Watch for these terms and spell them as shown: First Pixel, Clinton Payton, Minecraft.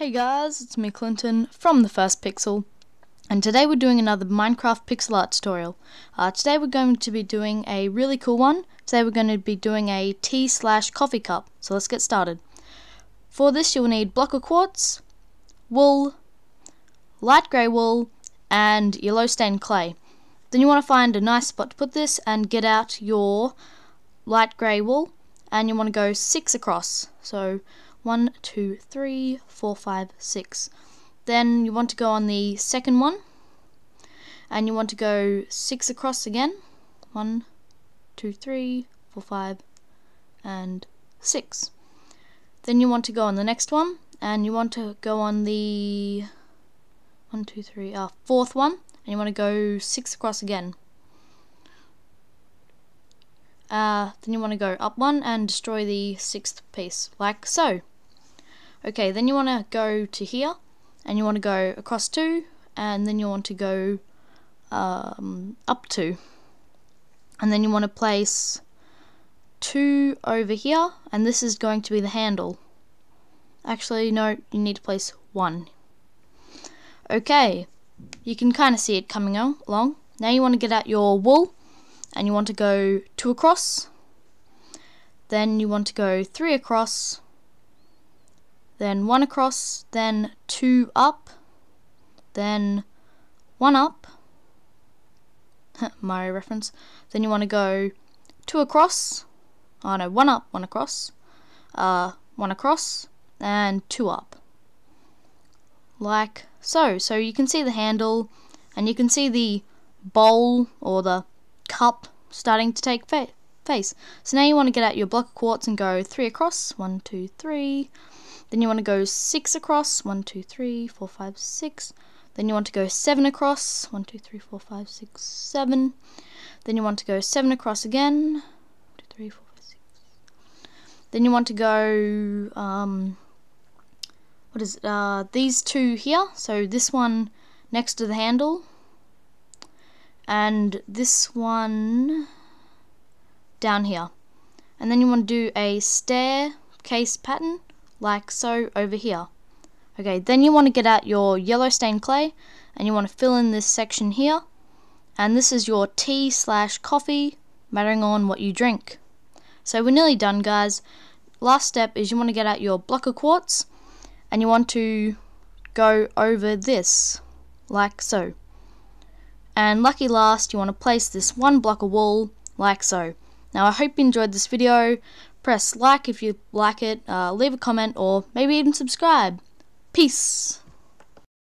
Hey guys, it's me Clinton from the First Pixel, and today we're doing another Minecraft pixel art tutorial. Today we're going to be doing a really cool one. Today we're going to be doing a tea/coffee cup, so let's get started. For this you'll need block of quartz, wool, light grey wool, and yellow stained clay. Then you want to find a nice spot to put this and get out your light grey wool, and you want to go 6 across. So 1, 2, 3, 4, 5, 6. Then you want to go on the second one, and you want to go 6 across again. 1, 2, 3, 4, 5, and 6. Then you want to go on the next one, and you want to go on the 4th one, and you want to go 6 across again. Then you want to go up 1 and destroy the 6th piece, like so. Okay, then you want to go to here, and you want to go across 2, and then you want to go up 2. And then you want to place 2 over here, and this is going to be the handle. Actually, no, you need to place 1. Okay, you can kind of see it coming along. Now you want to get out your wool, and you want to go 2 across, then you want to go 3 across, then 1 across, then 2 up, then 1 up, Mario reference, then you want to go 2 across, 1 up, 1 across, 1 across, and 2 up, like so. So you can see the handle, and you can see the bowl, or the cup, starting to take face. So now you want to get out your block of quartz and go 3 across, 1, 2, 3. Then you want to go 6 across, 1, 2, 3, 4, 5, 6. Then you want to go 7 across, 1, 2, 3, 4, 5, 6, 7. Then you want to go 7 across again, 1, 2, 3, 4, 5, 6. Then you want to go these 2 here. So this one next to the handle, and this one down here. And then you want to do a staircase pattern, like so, over here. Okay, then you want to get out your yellow stained clay, and you want to fill in this section here, and this is your tea/coffee, mattering on what you drink. So we're nearly done, guys. Last step is you want to get out your block of quartz, and you want to go over this, like so. And lucky last, you want to place this 1 block of wool, like so. Now I hope you enjoyed this video. Press like if you like it, leave a comment, or maybe even subscribe. Peace!